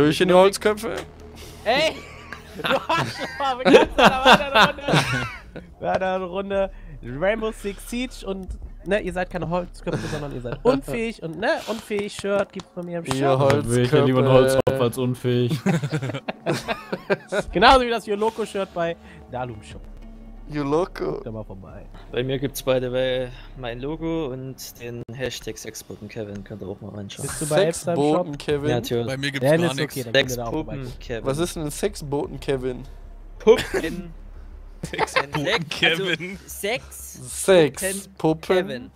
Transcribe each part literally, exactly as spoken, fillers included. Durch in die Holzköpfe. Ey! Du Arschloch, wir gehen zu einer Runde. Weiter Runde. Rainbow Six Siege und, ne, ihr seid keine Holzköpfe, sondern ihr seid unfähig und, ne, unfähig Shirt gibt's bei mir im Shirt. Ihr Holzköpfe. Ich bin lieber ein Holzkopf als unfähig. Genauso wie das Your Loco Shirt bei Dalum Shop. Your Loco. Guck da mal vorbei. Bei mir gibt's beide mein Logo und den Hashtag Sexboten Kevin. Könnt ihr auch mal reinschauen. Bist du bei Elbster im Shop? Kevin? Ja, natürlich. Bei mir gibt's ja, gar nichts. Okay, Sexboten Kevin. Was ist denn ein Sexboten Kevin? Puppen. Sexboten Kevin. Also Sex. Sex. Puppen. Kevin.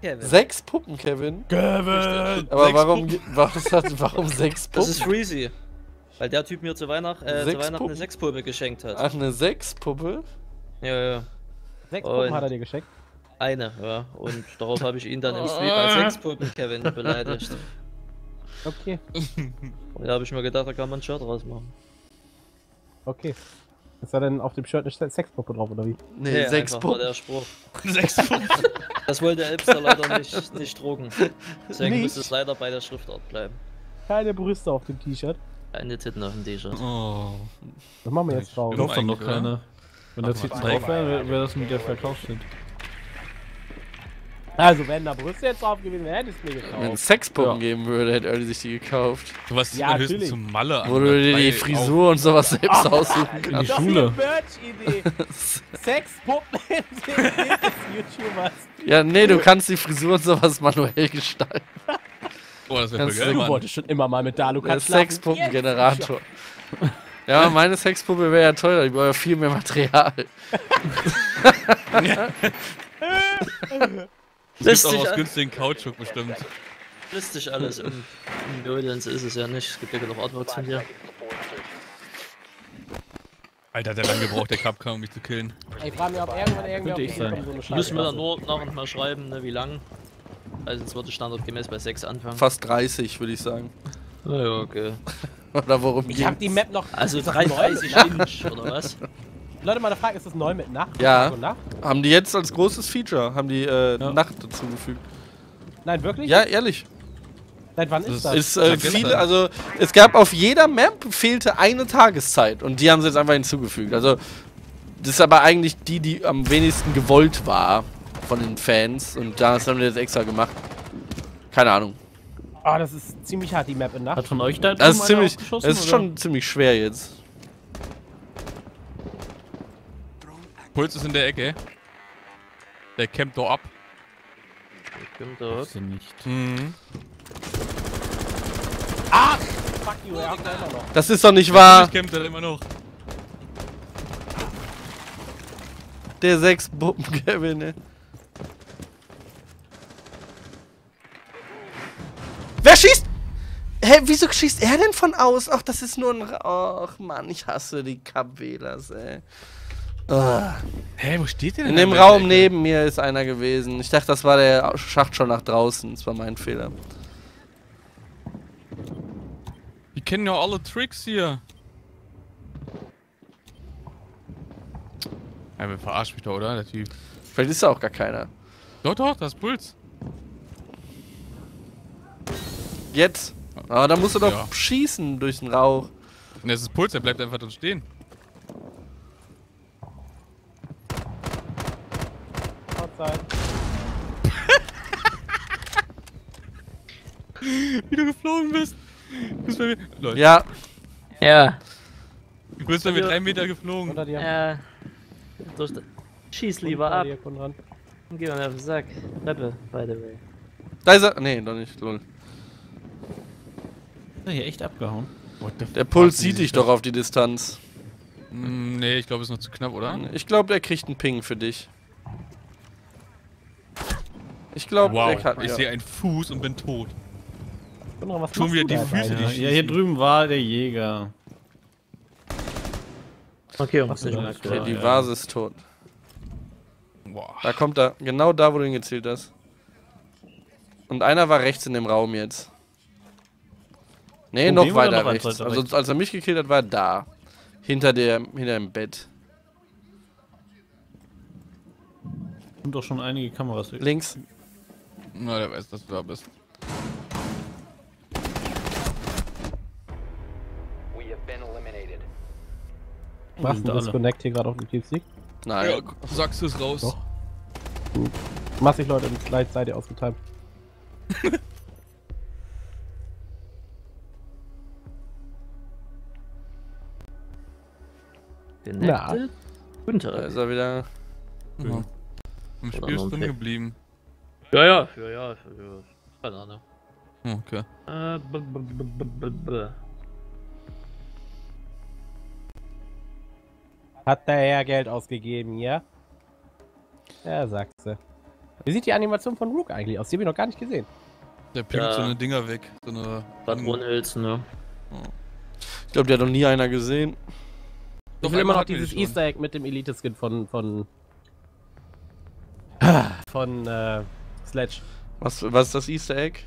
Kevin. Sechs Puppen Kevin. Kevin. Aber warum, warum, warum sechs Puppen? Das ist Reezy. Weil der Typ mir zu Weihnachten, äh, zu Weihnachten eine Sexpuppe geschenkt hat. Ach, eine Sexpuppe? Ja, ja. Sechs und Puppen hat er dir geschenkt? Eine, ja. Und darauf habe ich ihn dann im Stream als Sexpuppen Kevin beleidigt. Okay. Und da habe ich mir gedacht, da kann man ein Shirt rausmachen. Okay. Ist da denn auf dem Shirt eine Sexpuppe drauf, oder wie? Nee, nee, Sexpuppe. Der Spruch. Sexpuppe. Das wollte der Elbster leider nicht, nicht drucken. Deswegen nicht. Muss es leider bei der Schriftart bleiben. Keine Brüste auf dem T-Shirt. Eine Titten auf dem T-Shirt. Oh. Das machen wir jetzt drauf. Ich hoffe noch keine. Wenn das jetzt drauf wäre, wäre das mit der Verkaufsschnitt. Also, wenn da Brüste jetzt drauf gewesen wäre, hätte ich es mir gekauft. Wenn es Sexpuppen ja. geben würde, hätte Early sich die gekauft. Du warst ja höchstens zum Malle an. Wo du dir die Frisur und sowas selbst oh, aussuchen kannst. In die Schule. Das ist eine Merch-Idee. Sexpuppen des YouTubers. Ja, nee, du kannst die Frisur und sowas manuell gestalten. Oh, das wäre geil, Mann. Du wolltest schon immer mal mit Dalu kannst Der Sexpuppengenerator. Ja, meine Sexpuppe wäre ja teurer, ich brauche ja viel mehr Material. Das ist auch aus günstigen Kautschuk bestimmt. Lustig alles im Nödens ist es ja nicht. Es gibt ja noch Artworks von dir. Alter, hat der lange gebraucht, der Kapkan, um mich zu killen. Ey, frag mich, ob irgendwann irgendwer auf die so eine Scheiße. Müssen wir dann nur nach und mal schreiben, ne, wie lang. Also jetzt wird standardgemäß bei sechs anfangen. Fast dreißig, würde ich sagen. Naja, okay. Oder worum ich geht's? Hab die Map noch. Also dreiunddreißig Inch oder was? Leute, meine Frage ist, das neu mit Nacht? Ja. Nacht? Haben die jetzt als großes Feature, haben die äh, ja. Nacht dazugefügt. Nein, wirklich? Ja, ehrlich. Seit wann ist das? Ist, äh, viele, also, es gab auf jeder Map fehlte eine Tageszeit und die haben sie jetzt einfach hinzugefügt. Also, das ist aber eigentlich die, die am wenigsten gewollt war von den Fans und das haben wir jetzt extra gemacht. Keine Ahnung. Ah, oh, das ist ziemlich hart, die Map in Nacht. Hat von euch da Das ist, ziemlich, das ist schon ziemlich schwer jetzt. Puls ist in der Ecke. Der campt doch ab. Der campt doch ab. Nicht. Mhm. Ah! Fuck you, er hat immer noch. Das ist doch nicht wahr. Ich campt er immer noch. Der sechs Buppen Kevin, ne? Wer schießt? Hä, wieso schießt er denn von aus? Ach, das ist nur ein... Ach, Mann, ich hasse die Cup-Wählers, ey. Hä, hey, wo steht der denn? In dem Raum Ecke? Neben mir ist einer gewesen. Ich dachte, das war der Schacht schon nach draußen. Das war mein Fehler. Die kennen ja alle Tricks hier. Ja, wir verarschen mich doch, oder? Der Typ. Vielleicht ist da auch gar keiner. Doch, doch, das ist Puls. Jetzt! Aber da musst du doch ja. schießen durch den Rauch. Ne, das ist Puls, der bleibt einfach drin stehen. Wie du geflogen bist! Du bist bei mir. Leute. Ja. Ja. Du bist bei mir drei Meter geflogen. Unter dir. Ja. Schieß lieber ab. Geh mal auf den Sack. Treppe, by the way. Da ist er. Ne, doch nicht. Lol. Hier echt abgehauen. Der Puls sieht dich doch auf die Distanz. Mm, nee, ich glaube, es ist noch zu knapp, oder? Ich glaube, der kriegt einen Ping für dich. Ich glaube, wow, der kann. Ich ja. sehe einen Fuß und bin tot. Was Schon wieder die Füße, die schießen. Ja, hier drüben war der Jäger. Okay, und was nicht mehr okay, die ja. Vase ist tot. Wow. Da kommt er, genau da, wo du ihn gezielt hast. Und einer war rechts in dem Raum jetzt. Nee, noch weiter noch rechts. rechts. Also als er mich gekillt hat, war er da. Hinter, der, hinter dem Bett. Und doch schon einige Kameras. Links. Na, der weiß, dass du da bist. Machst du Disconnect hier gerade auf dem Teamspeak? Nein. Ja, sagst du es raus. Doch. Hm. Massig Leute und gleich seid ihr ausgetimt. Na, Günther. Da ist er wieder. Mhm. Im Spiel ist drin geblieben. Ja, ja, ja, ja, ja. Keine Ahnung. Okay. Äh, b -b -b -b -b -b. Hat der Herr Geld ausgegeben, ja? Ja, Sachse. Wie sieht die Animation von Rook eigentlich aus? Die habe ich noch gar nicht gesehen. Der pinkt ja so eine Dinger weg. So eine Patronenhilz, ne? Ich glaube, der hat noch nie einer gesehen. Doch, ich will immer noch dieses Easter Egg mit dem Elite-Skin von... von... von, äh... Sledge. Was, was ist das Easter Egg?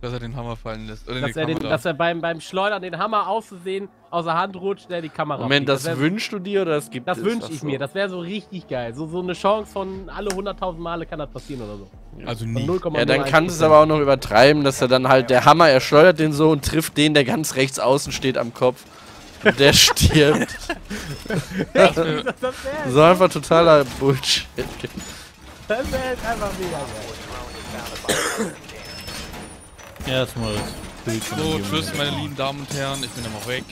Dass er den Hammer fallen lässt. Oder dass, er den, dass er beim, beim Schleudern den Hammer auszusehen außer Hand rutscht, der die Kamera. Moment, das, das wünschst du dir oder das gibt das es? Das wünsche ich so mir. Das wäre so richtig geil. So, so eine Chance von alle hunderttausend Male kann das passieren oder so. Also nie. Ja, dann kannst du es aber auch noch übertreiben, dass er dann halt der Hammer, er schleudert den so und trifft den, der ganz rechts außen steht am Kopf. Und der stirbt. das wär, so einfach totaler Bullshit. Das wäre jetzt einfach mega geil. Erstmal das Bild. So, tschüss meine lieben Damen und Herren, ich bin immer weg.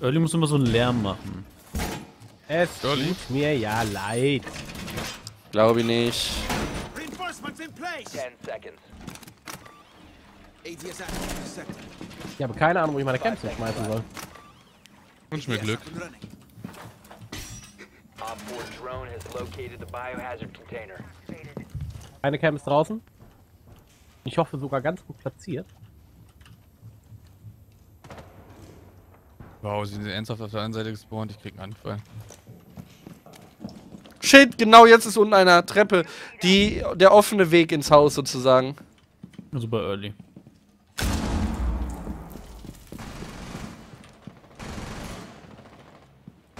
Early muss immer so einen Lärm machen. Es tut mir ja leid. Glaube ich nicht. Ich habe keine Ahnung, wo ich meine Camps schmeißen soll. Wünsch mir Glück. Eine Cam ist draußen. Ich hoffe sogar ganz gut platziert. Wow, sie sind ernsthaft auf der einen Seite gespawnt, ich krieg einen Anfall. Shit, genau jetzt ist unten einer Treppe. Die, der offene Weg ins Haus sozusagen. Super early.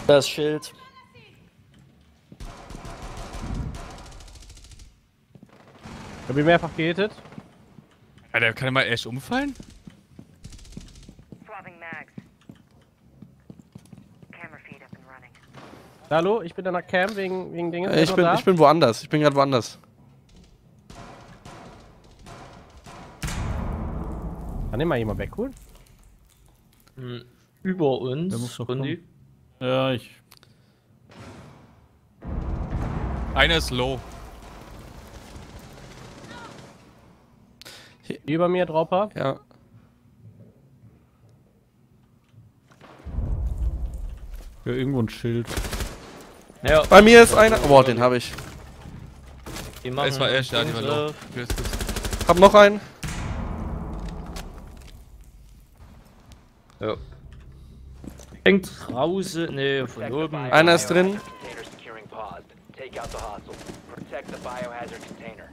Das Schild. Ich hab ihn mehrfach gehittet. Ja, der kann mal echt umfallen? Hallo, ich bin in der Cam wegen, wegen Dingen. Ich bin, ich bin woanders, ich bin gerade woanders. Kann den mal jemand wegholen? Mhm. Über uns. Der muss doch kommen. Ja, ich. Einer ist low. Über mir, Dropper. Ja. Ja, irgendwo ein Schild. Ja. Bei mir ist einer. Boah, den habe ich. Es war echt, ja, die war low. Hab noch einen. Ja. Hängt draußen. Ne, von oben. Einer ist drin.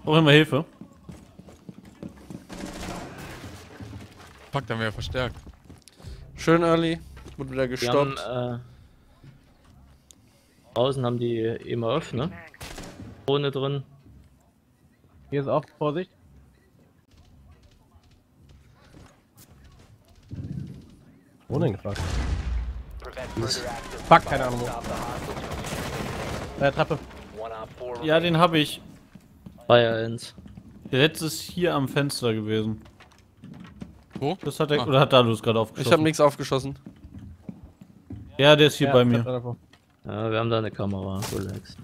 Brauchen wir Hilfe? Packt, dann wäre verstärkt. Schön early. Wurde wieder gestoppt. Haben, äh, draußen haben die immer offen, ne? Drohne drin. Hier ist auch Vorsicht. Drohne gefragt. Fuck, keine Ahnung. Äh, Treppe. Ja, den hab ich. Fire-Ends. Der letzte ist hier am Fenster gewesen. Wo? Das hat er, ah. Oder hat Dalu gerade aufgeschossen? Ich habe nichts aufgeschossen. Ja, der ist hier ja, bei mir. Ja, wir haben da eine Kamera. Relax.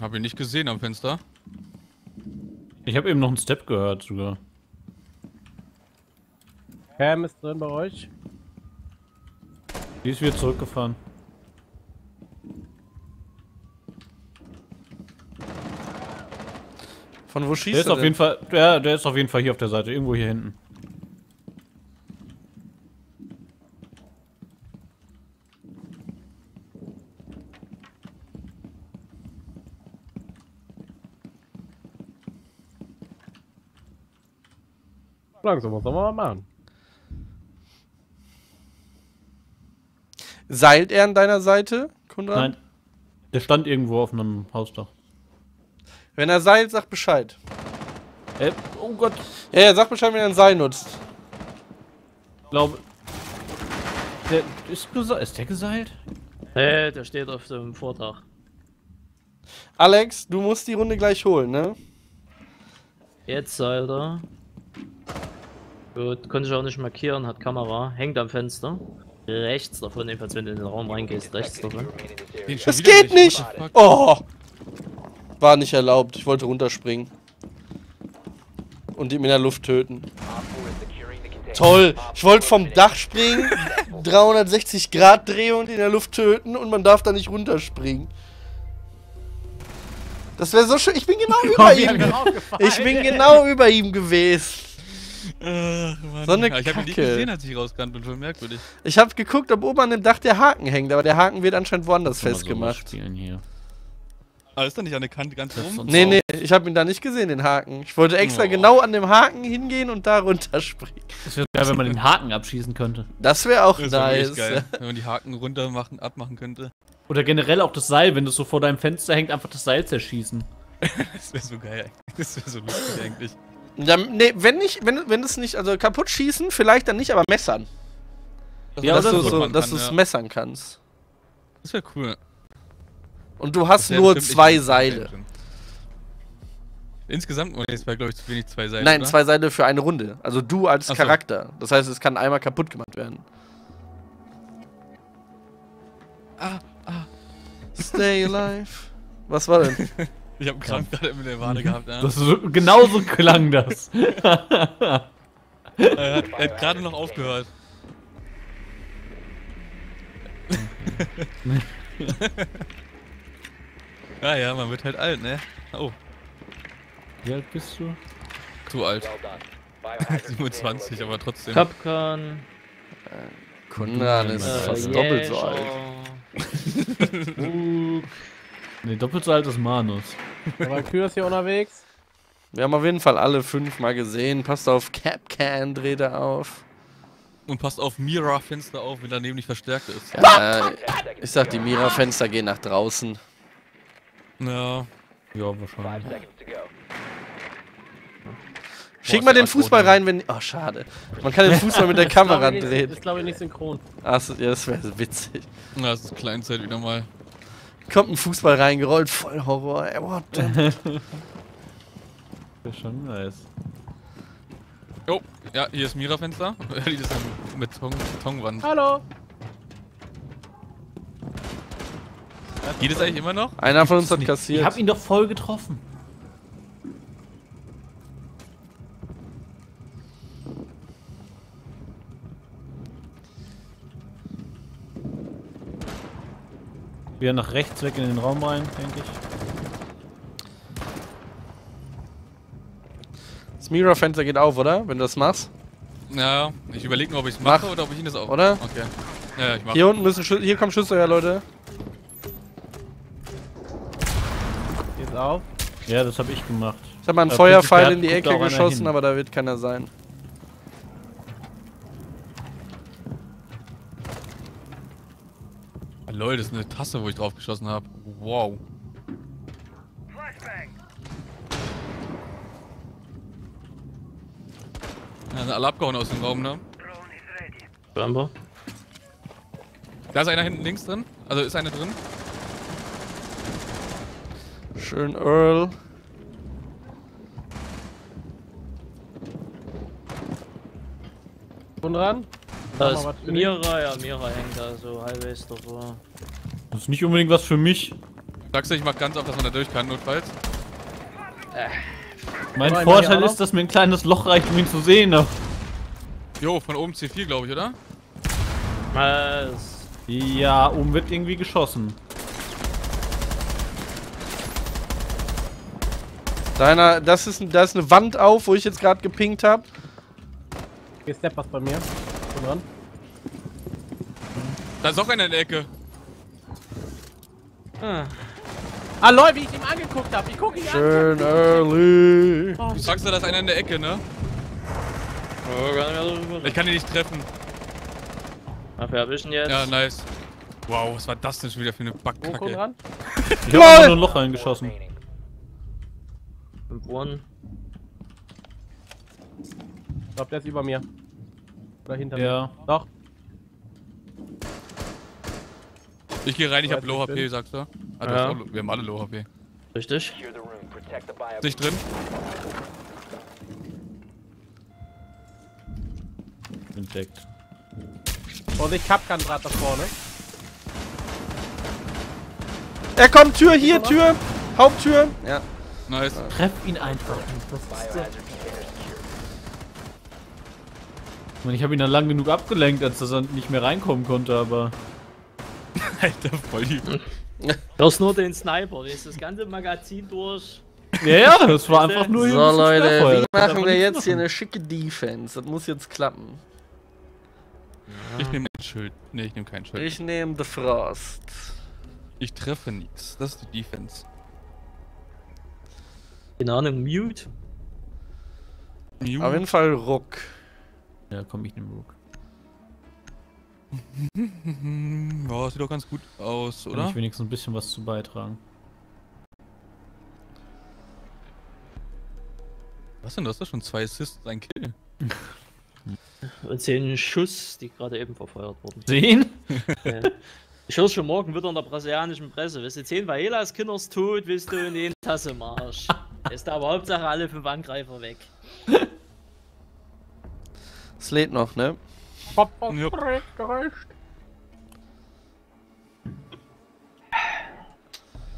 Hab ihn nicht gesehen am Fenster. Ich habe eben noch einen Step gehört sogar. Cam ist drin bei euch. Die ist wieder zurückgefahren. Von wo schießt der? Ist auf jeden Fall, der, der ist auf jeden Fall hier auf der Seite, irgendwo hier hinten. Langsam, was soll man mal machen? Seilt er an deiner Seite, Konrad? Nein, der stand irgendwo auf einem Hausdach. Wenn er Seil, sagt Bescheid. Äh, oh Gott. Ja, ja, sagt Bescheid, wenn er ein Seil nutzt. Ich glaube. Der ist, geseilt. Ist der geseilt? Hey, der steht auf dem Vortrag. Alex, du musst die Runde gleich holen, ne? Jetzt, Alter. Gut, konnte ich auch nicht markieren, hat Kamera. Hängt am Fenster. Rechts davon, jedenfalls, wenn du in den Raum reingehst, rechts davon. Es geht nicht! Oh! War nicht erlaubt, ich wollte runterspringen. Und ihn in der Luft töten. Toll! Ich wollte vom Dach springen, dreihundertsechzig Grad drehen und in der Luft töten und man darf da nicht runterspringen. Das wäre so schön. Ich bin genau über ihm. Ich bin genau über ihm gewesen. Äh, so eine Kacke. Ich habe ihn nicht gesehen, als ich rausgerannt bin. Schon merkwürdig. Ich habe geguckt, ob oben an dem Dach der Haken hängt, aber der Haken wird anscheinend woanders festgemacht. So hier. Ah, ist da nicht an der Kante ganz oben? Nee, nee, ich habe ihn da nicht gesehen, den Haken. Ich wollte extra oh. genau an dem Haken hingehen und da runterspringen. Das wäre geil, wenn man den Haken abschießen könnte. Das wäre auch das wär nice. Geil, wenn man die Haken runter machen, abmachen könnte. Oder generell auch das Seil, wenn das so vor deinem Fenster hängt, einfach das Seil zerschießen. Das wäre so geil, das wäre so lustig eigentlich. Ja, nee, wenn nicht, wenn, wenn es nicht, also kaputt schießen, vielleicht dann nicht, aber messern. Das ja, dass du so, dass du es ja. messern kannst. Das wäre cool. Und du hast nur zwei Seile. Drin. Insgesamt war jetzt, glaube ich, zu wenig zwei Seile. Nein, oder? Zwei Seile für eine Runde. Also du als Ach Charakter. So. Das heißt, es kann einmal kaputt gemacht werden. Ah. Stay alive. Was war denn? Ich hab einen Krampf ja. gerade mit der Wade gehabt, ne? Das ist, genauso klang das. er, hat, er hat gerade noch aufgehört. ja, ja, man wird halt alt, ne? Oh. Wie alt bist du? Zu alt. siebenundzwanzig, aber trotzdem. Kapkan. Konrad ist äh, fast yeah, doppelt so alt. uh. Ne, doppelt so alt ist Manus. Aber Kühe ist hier unterwegs. Wir haben auf jeden Fall alle fünf mal gesehen. Passt auf Capcan, dreht er auf. Und passt auf Mira-Fenster auf, wenn daneben nicht verstärkt ist. Ja, ich sag, die Mira-Fenster gehen nach draußen. Ja. Ja, wahrscheinlich. Schick mal den Fußball rein, wenn... Oh, schade. Man kann den Fußball mit der Kamera drehen. Das ist, glaube ich, nicht synchron. Achso, ja, das wäre witzig. Na, das ist Kleinzeit wieder mal. Kommt ein Fußball reingerollt, voll Horror. Ey, what the... Das ist schon nice. Oh, ja, hier ist Mira-Fenster. Die ist mit Betonwand. Hallo! Geht es eigentlich immer noch? Einer von uns hat kassiert. Ich hab ihn doch voll getroffen. Wieder nach rechts weg in den Raum rein, denke ich. Das Mira-Fenster geht auf, oder? Wenn du das machst? Ja, ich überlege nur, ob ich es mache Mach. oder ob ich ihn das auch. Oder? Okay. Ja, ja, ich mache. Hier unten müssen Schüsse. Hier kommen Schüsse, ja, Leute. Geht's auf? Ja, das habe ich gemacht. Ich habe mal einen äh, Feuerpfeil in die Ecke geschossen, aber da wird keiner sein. Lol, das ist eine Tasse, wo ich drauf geschossen habe. Wow. Da sind alle abgehauen aus dem Raum, ne? Rambo. Da ist einer hinten links drin. Also ist einer drin. Schön, Earl. Und ran. Da ist Mira, ja, Mira hängt da so halbwegs davor. Das ist nicht unbedingt was für mich. Sagst du, ich mach ganz auf, dass man da durch kann, notfalls? Äh. Mein Nein, Vorteil ist, dass mir ein kleines Loch reicht, um ihn zu sehen. Jo, von oben C vier, glaube ich, oder? Was? Ja, oben wird irgendwie geschossen. Deiner, das ist, da ist eine Wand auf, wo ich jetzt gerade gepinkt habe. Hier ist der Pass bei mir. Dran. Da ist auch einer in der Ecke. Ah, ah lol, wie ich ihm angeguckt habe. Ich gucke ihn an. Schön Early. Oh, du sagst ja, da ist einer in der Ecke, ne? Ich kann ihn nicht treffen. Dafür hab ich ihn jetzt. Ja, nice. Wow, was war das denn schon wieder für eine Backkacke? Ich hab nur ein Loch reingeschossen. Im One. Ich glaube, der ist über mir. Oder hinter ja. mir. Ja. Doch. Ich gehe rein, ich habe Low H P, sagst du? Also ja. Wir haben alle Low H P. Richtig. Nicht drin. Entdeckt. Und ich Kapkan gerade da vorne. Er kommt, Tür hier, Tür! Haupttür! Ja. Nice. Treff ihn einfach. Und ich habe ihn dann lang genug abgelenkt, als dass er nicht mehr reinkommen konnte, aber. Alter, voll die. Das nur den Sniper, das ist das ganze Magazin durch. Ja, ja, das war einfach nur hier. So Leute, wie machen wir jetzt hier eine schicke Defense? Das muss jetzt klappen. Ja. Ich nehme ein Schild. Ne, ich nehme kein Schild. Ich nehme The Frost. Ich treffe nichts. Das ist die Defense. Keine Ahnung, Mute. Mute. Auf jeden Fall Rook. Ja, komm, ich nehme Rook. Oh, sieht doch ganz gut aus, oder? Kann ich wenigstens ein bisschen was zu beitragen. Was denn? Du hast doch schon zwei Assists, ein Kill. Und zehn Schuss, die gerade eben verfeuert wurden. Zehn? Ja. Ich höre schon morgen wieder in der brasilianischen Presse. Weißt du, zehn Vaelas Kinders tot, willst du in den Tassemarsch. Ist da aber Hauptsache alle fünf Angreifer weg. Es lädt noch, ne? Papa ja. Geräuscht.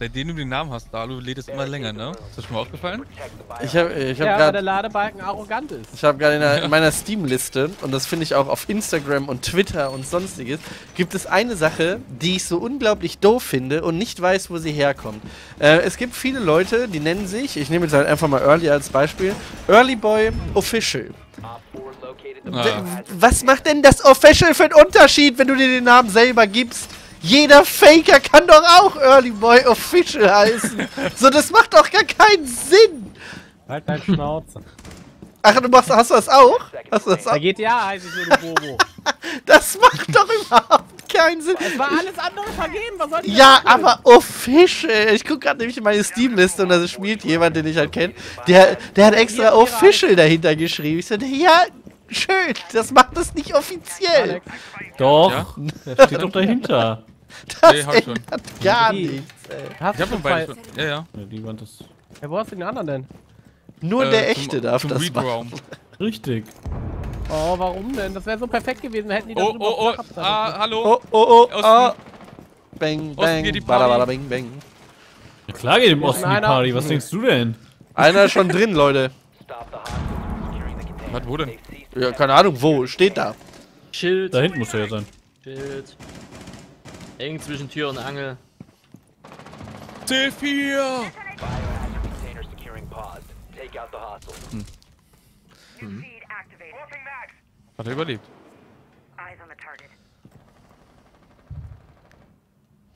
Seitdem du den Namen hast, Dalu, lädt es immer länger, ne? Ist das schon mal aufgefallen? Ich hab, ich hab ja, grad, weil der Ladebalken arrogant ist. Ich habe gerade in, ja. in meiner Steam-Liste, und das finde ich auch auf Instagram und Twitter und sonstiges, gibt es eine Sache, die ich so unglaublich doof finde und nicht weiß, wo sie herkommt. Äh, es gibt viele Leute, die nennen sich, ich nehme jetzt halt einfach mal Early als Beispiel, Early Boy Official. Ja. Was macht denn das Official für einen Unterschied, wenn du dir den Namen selber gibst? Jeder Faker kann doch auch Early Boy Official heißen. So, das macht doch gar keinen Sinn. Halt dein Schnauze. Ach, du machst, hast du das auch? Hast du das auch? Bei G T A heißt es nur Bobo. Das macht doch überhaupt keinen Sinn. Es war alles andere vergeben, was soll ich Ja, aber Official. Ich guck gerade nämlich in meine Steam-Liste und da spielt jemand, den ich halt kenne. Der, der hat extra Official dahinter geschrieben. Ich so, ja... Schön, das macht das nicht offiziell. Doch, ja. Der steht doch dahinter. Das nee, hab schon. Gar die. Nichts, ey. Hast ich hab schon beide. Ja, ja. Ja, die Wand ist... Hey, wo hast du den anderen denn? Nur äh, der echte zum, darf zum das machen. Richtig. Oh, warum denn? Das wäre so perfekt gewesen, hätten die das oh, oh, oh, oh, ah, hallo. Oh, oh, oh, ah. Bang, bang, bada, bada, bang, bang. Ja, klar geht im Osten die Party, was denkst du denn? Einer ist schon drin, Leute. Was, wo denn? Ja, keine Ahnung, wo? Steht da. Schild. Da hinten muss er ja sein. Schild. Eng zwischen Tür und Angel. C vier! Hm. Hm. Hat er überlebt?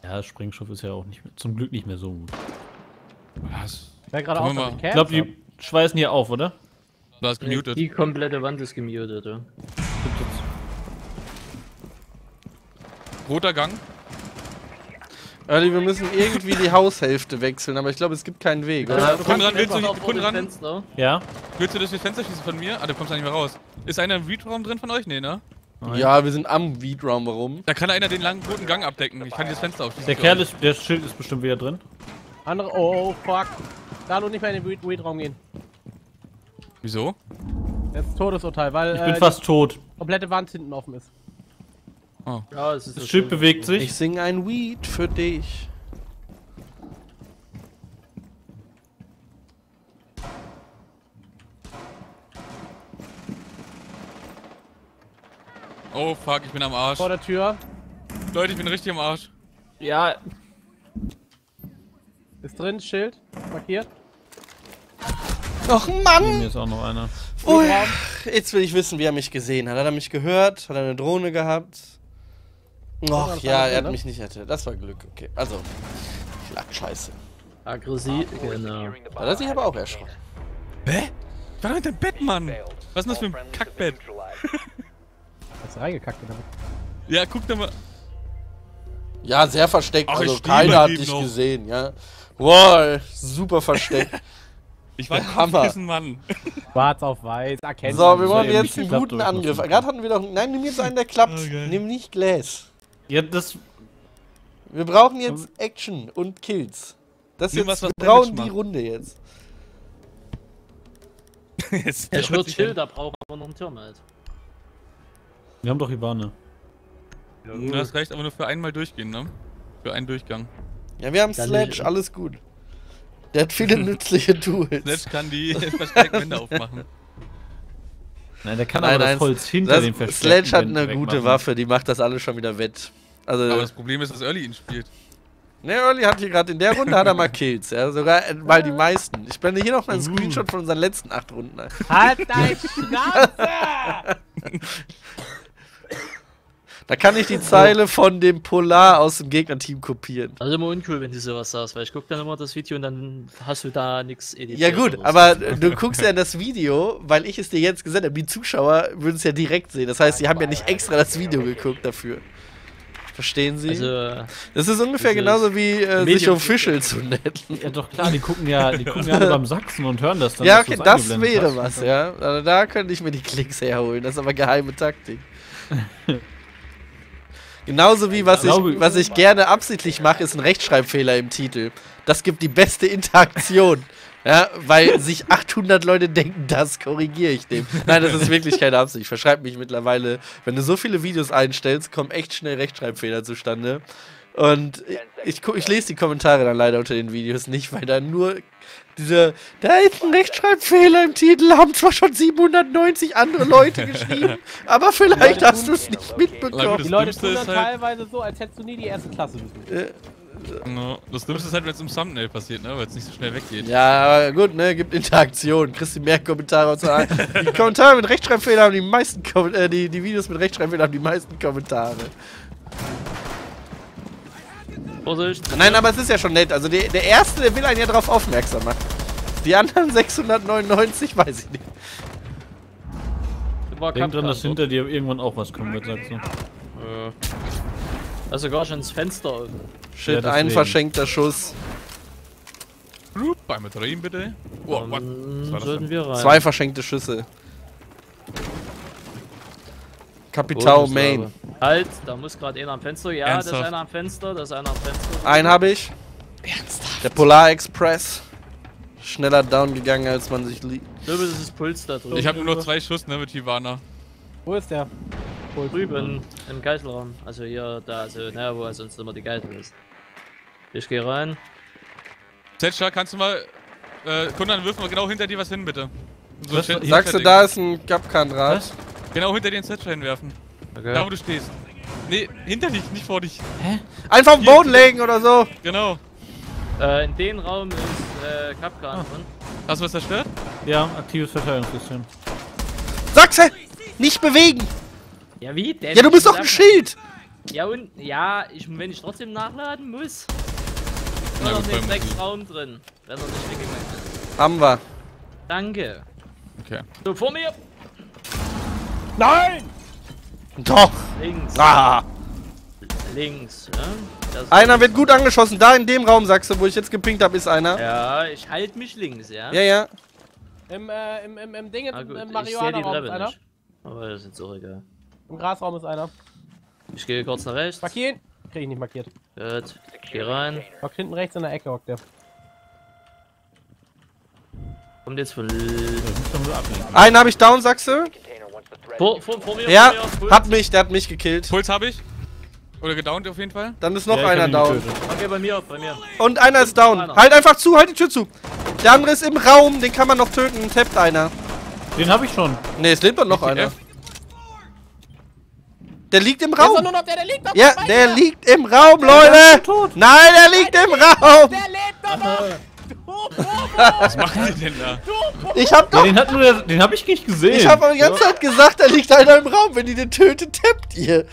Ja, das Springschiff ist ja auch nicht mehr, zum Glück nicht mehr so gut. Was? Wer gerade auf dem Ich glaube, die schweißen hier auf, oder? Du hast gemutet. Die komplette Wand ist gemutet, ja. Roter Gang. Early, wir müssen irgendwie die Haushälfte wechseln, aber ich glaube, es gibt keinen Weg. Ja, du komm ran, willst du komm ran? Ja. Willst du durch das Fenster schießen von mir? Ah, du kommst ja nicht mehr raus. Ist einer im Read-Raum drin von euch? Nee, ne? Nein. Ja, wir sind am Read-Raum, warum? Da kann einer den langen roten Gang abdecken. Ich kann das Fenster aufschließen. Der Kerl ist, der Schild ist bestimmt wieder drin. Andere, oh fuck. Da lohnt nicht mehr in den Read-Raum gehen. Wieso? Jetzt Todesurteil, weil ich bin äh, fast tot. Komplette Wand hinten offen ist. Oh. Ja, das, ist das, das Schild bewegt sich. Ich singe ein Weed für dich. Oh fuck, ich bin am Arsch. Vor der Tür. Leute, ich bin richtig am Arsch. Ja. Ist drin, Schild, markiert. Och Mann! Hier ist auch noch einer. Ui, jetzt will ich wissen, wie er mich gesehen hat. Hat er mich gehört? Hat er eine Drohne gehabt? Och ja, er hat mich nicht erkannt. Das war Glück, okay. Also, ich lag scheiße. Aggressiv, genau. Hat er sich aber auch erschrocken. Hä? Ich war doch mit dem Bett, Mann! Was ist das für ein Kackbett? Hast du reingekackt damit? Ja, guck doch mal. Ja, sehr versteckt. Ach, also keiner hat dich noch gesehen, ja. Wow, super versteckt. Ich war ein diesen Mann. Schwarz auf weiß, erkennen. So, wir wollen jetzt einen guten Angriff. Gerade hatten wir doch... Nein, nimm jetzt einen, der klappt. Okay. Nimm nicht Glas. Ja, das... Wir brauchen jetzt Action und Kills. Das nimm jetzt... Was, was wir brauchen die macht. Runde jetzt. Jetzt ja, ich würde Schilder brauchen, aber noch einen Turm halt. Wir haben doch Hibana. Ja, mhm. Das reicht aber nur für einmal durchgehen, ne? Für einen Durchgang. Ja, wir haben Dalu. Sledge, alles gut. Der hat viele nützliche Tools. Sledge kann die versteckten Wände aufmachen. Nein, der kann nein, aber nein, das Holz hinter das, den versteckten Wände Sledge hat eine gute Waffe, die macht das alles schon wieder wett. Also, aber das Problem ist, dass Early ihn spielt. Ne, Early hat hier gerade in der Runde hat er mal Kills, ja, sogar mal die meisten. Ich blende hier noch mal einen Screenshot von unseren letzten acht Runden ein. Halt dein Schnauze! Da kann ich die Zeile von dem Polar aus dem Gegnerteam kopieren. Also immer uncool, wenn du sowas sagst, weil ich guck dann immer das Video und dann hast du da nichts editiert. Ja gut, aber du guckst ja in das Video, weil ich es dir jetzt gesendet habe. Die Zuschauer würden es ja direkt sehen. Das heißt, sie haben ja nicht extra das Video geguckt dafür. Verstehen Sie? Also, das ist ungefähr das genauso ist wie äh, sich um Fischel zu netten. Ja doch klar, die gucken ja, die gucken ja alle beim Sachsen und hören das dann. Ja okay, das wäre was, ja. Also, da könnte ich mir die Klicks herholen, das ist aber geheime Taktik. Genauso wie was ich, was ich gerne absichtlich mache, ist ein Rechtschreibfehler im Titel. Das gibt die beste Interaktion. Ja, weil sich achthundert Leute denken, das korrigiere ich dem. Nein, das ist wirklich keine Absicht. Ich verschreibe mich mittlerweile, wenn du so viele Videos einstellst, kommen echt schnell Rechtschreibfehler zustande. Und ich, ich, ich lese die Kommentare dann leider unter den Videos nicht, weil da nur diese, da ist ein Rechtschreibfehler im Titel, haben zwar schon siebenhundertneunzig andere Leute geschrieben, aber vielleicht hast du es nicht mitbekommen. Die Leute tun dann teilweise so, als hättest du nie die erste Klasse besucht. No. Das Dümmste ist halt, wenn es im Thumbnail passiert, ne? Weil es nicht so schnell weggeht. Ja, gut, ne? Gibt Interaktion. Kriegst du mehr Kommentare und so. Die Kommentare mit Rechtschreibfehler haben die meisten Kom äh, die, die Videos mit Rechtschreibfehler haben die meisten Kommentare. Vorsicht! Nein, aber es ist ja schon nett. Also der, der erste, der will einen ja drauf aufmerksam machen. Die anderen sechshundertneunundneunzig, weiß ich nicht. Ich denk dran, dass hinter dir irgendwann auch was kommen wird, sagst du. Äh. Also sogar schon ins Fenster. Shit, ja, ein verschenkter Schuss. Einmal drehen bitte. Oh, was? Was war das denn? Wir rein. Zwei verschenkte Schüsse. Capitao Main. Halt, da muss gerade einer am Fenster. Ja, ernsthaft? Da ist einer am Fenster, da ist einer am Fenster. Einen habe ich. Ernsthaft? Der Polar Express. Schneller down gegangen, als man sich liegt. Ich glaube, das ist Puls da drüben. Ich habe nur noch zwei Schuss, ne, mit Hibana. Wo ist der? Drüben, im Geiselraum. Also hier, da, also, naja, wo sonst immer die Geisel ist. Ich gehe rein. Tetscha, kannst du mal, äh, Kundan, wirf mal genau hinter dir was hin, bitte. So was, sagst du, da ist ein Kapkan dran? Genau hinter dir einen Tetscha hinwerfen. Okay. Da, wo du stehst. Nee, hinter dich, nicht vor dich. Hä? Einfach auf den Boden legen oder so. Genau. Äh, in den Raum ist, äh, Kapkan drin. Ah. Hast du was zerstört? Ja, aktives Verteidigungssystem. Sachse! Nicht bewegen! Ja, wie denn? Ja, du bist doch ein Schild! Ja, und. Ja, ich, wenn ich trotzdem nachladen muss. Da ist noch ein Drecksraum drin. Wenn er nicht weggemacht ist. Haben wir. Danke. Okay. So, vor mir! Nein! Doch! Links. Ah. Links, ne? Das einer wird gut angeschossen. Da in dem Raum, sagst du, wo ich jetzt gepinkt habe, ist einer. Ja, ich halte mich links, ja? Ja, ja. Im, äh, im, im, im Ding, im, im Marihuana-Raum ist einer. Aber das ist jetzt auch egal. Im Grasraum ist einer. Ich gehe kurz nach rechts. Markieren! Krieg ich nicht markiert. Gut, geh rein. Hockt hinten rechts in der Ecke, hockt der. Kommt jetzt von. Einen habe ich down, Sachse. Vor, vor, vor mir, ja, vor mir. Hat mich, der hat mich gekillt. Puls habe ich. Oder gedownt auf jeden Fall. Dann ist noch ja, einer down. Okay, bei mir, bei mir. Und einer ist down. Einer. Halt einfach zu, halt die Tür zu. Der andere ist im Raum, den kann man noch töten. Tappt einer. Den habe ich schon. Ne, es lebt doch noch einer. Der liegt im Raum! Der nur noch der, der liegt doch ja, dabei, der ja. liegt im Raum, Leute! Der Nein, der liegt Nein, im der Raum! Der lebt doch noch! Du, was macht ihr denn da? Ich hab doch... Ja, den, hat nur der, den hab ich nicht gesehen. Ich hab aber die ganze Zeit gesagt, da liegt einer im Raum. Wenn ihr den tötet, tappt ihr.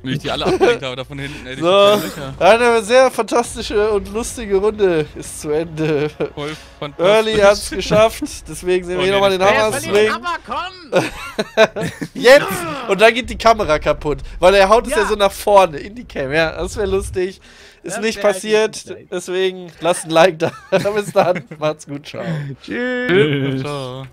Wenn ich die alle ablenkt habe, da von hinten, ey, so, eine sehr fantastische und lustige Runde ist zu Ende. Voll Early hat's geschafft, deswegen sehen wir hier nochmal den Hammer. Jetzt! Und dann geht die Kamera kaputt, weil er haut es ja, ja so nach vorne in die Cam. Ja, das wäre lustig. Ist das nicht passiert, deswegen lasst ein Like da. Bis dann, macht's gut, ciao. Tschüss. Tschüss. Ciao.